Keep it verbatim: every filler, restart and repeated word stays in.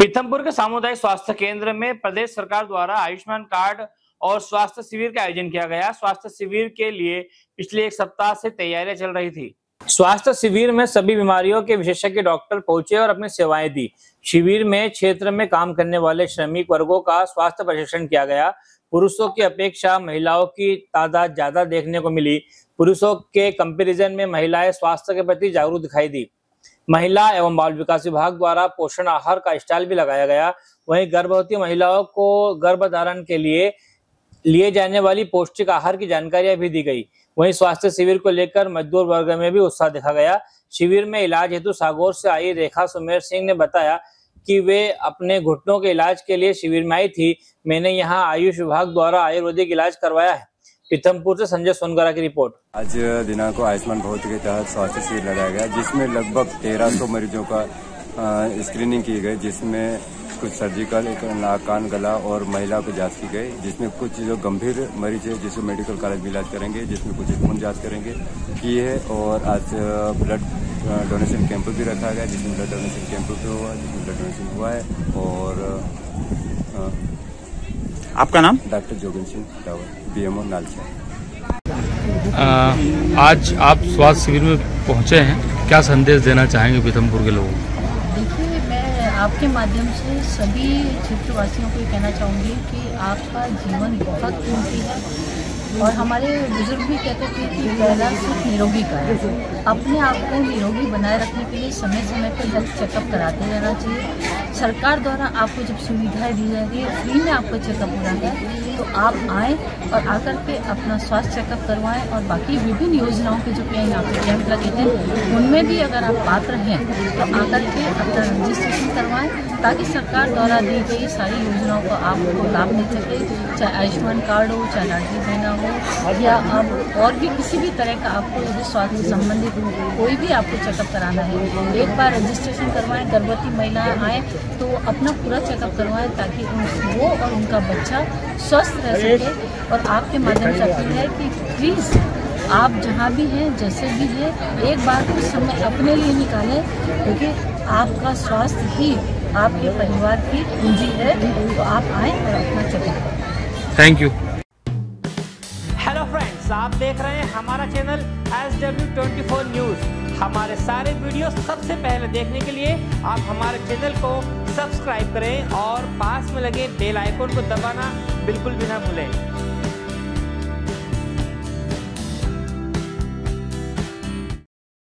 पिथमपुर के सामुदायिक स्वास्थ्य केंद्र में प्रदेश सरकार द्वारा आयुष्मान कार्ड और स्वास्थ्य शिविर का आयोजन किया गया। स्वास्थ्य शिविर के लिए पिछले एक सप्ताह से तैयारियां चल रही थी। स्वास्थ्य शिविर में सभी बीमारियों के विशेषज्ञ डॉक्टर पहुंचे और अपनी सेवाएं दी। शिविर में क्षेत्र में काम करने वाले श्रमिक वर्गों का स्वास्थ्य परीक्षण किया गया। पुरुषों की अपेक्षा महिलाओं की तादाद ज्यादा देखने को मिली। पुरुषों के कंपैरिजन में महिलाएं स्वास्थ्य के प्रति जागरूक दिखाई दी। महिला एवं बाल विकास विभाग द्वारा पोषण आहार का स्टाइल भी लगाया गया। वहीं गर्भवती महिलाओं को गर्भधारण के लिए लिए जाने वाली पौष्टिक आहार की जानकारियां भी दी गई। वहीं स्वास्थ्य शिविर को लेकर मजदूर वर्ग में भी उत्साह देखा गया। शिविर में इलाज हेतु सागौर से आई रेखा सुमेर सिंह ने बताया कि वे अपने घुटनों के इलाज के लिए शिविर में आई थी। मैंने यहाँ आयुष विभाग द्वारा आयुर्वेदिक इलाज करवाया है। पिथमपुर से संजय सोनगरा की रिपोर्ट। आज दिनांक को आयुष्मान भारत के तहत स्वास्थ्य शिविर लगाया गया, जिसमें लगभग तेरह सौ मरीजों का स्क्रीनिंग की गई, जिसमें कुछ सर्जिकल, एक नाक कान गला और महिला को जांच की गई, जिसमें कुछ जो गंभीर मरीज है जिसको मेडिकल कॉलेज में इलाज करेंगे, जिसमें कुछ खून जाँच करेंगे की है। और आज ब्लड डोनेशन कैंप भी रखा गया, जिसमें ब्लड डोनेशन कैंप भी हुआ, जिसमें ब्लड डोनेशन हुआ है। और आपका नाम? Doctor Joginder Dawar, BMO Nalcha. आज आप स्वास्थ्य शिविर में पहुंचे हैं, क्या संदेश देना चाहेंगे पिथमपुर के लोगों को? देखिए, मैं आपके माध्यम से सभी क्षेत्रवासियों को कहना चाहूँगी कि आपका जीवन बहुत कीमती है। और हमारे बुजुर्ग भी कहते थे कि पहला सिर्फ निरोगी का है। अपने आप को निरोगी बनाए रखने के लिए समय समय पर हेल्थ चेकअप कराते रहना चाहिए। सरकार द्वारा आपको जब सुविधाएं दी जाती है, फ्री में आपको चेकअप हो रहा है, तो आप आएँ और आकर के अपना स्वास्थ्य चेकअप करवाएं। और बाकी विभिन्न योजनाओं के जो क्या यहाँ पर कैंप लगे हैं, उनमें भी अगर आप पात्र हैं तो आकर के अपना रजिस्ट्रेशन करवाएँ, ताकि सरकार द्वारा दी गई सारी योजनाओं को आपको लाभ मिल सके। चाहे आयुष्मान कार्ड हो, चाहे लाडली बहना हो, या आप और भी किसी भी तरह का आपको यदि स्वास्थ्य से संबंधित कोई भी आपको चेकअप कराना है, एक बार रजिस्ट्रेशन करवाएँ। गर्भवती महिलाएँ आएँ तो अपना पूरा चेकअप करवाएँ, ताकि वो और उनका बच्चा स्वस्थ रह सके। और आपके माध्यम से अपील है कि प्लीज़ आप जहाँ भी हैं, जैसे भी हैं, एक बार कुछ समय अपने लिए निकालें, क्योंकि आपका स्वास्थ्य ही आपके परिवार की पूंजी है। तो आप आएँ और अपना चेकअप करें। Thank you. हेलो फ्रेंड्स, आप देख रहे हैं हमारा channel S W twenty four news. हमारे सारे वीडियो सबसे पहले देखने के लिए आप हमारे चैनल को सब्सक्राइब करें और पास में लगे बेल आइकन को दबाना बिल्कुल भी ना भूलें।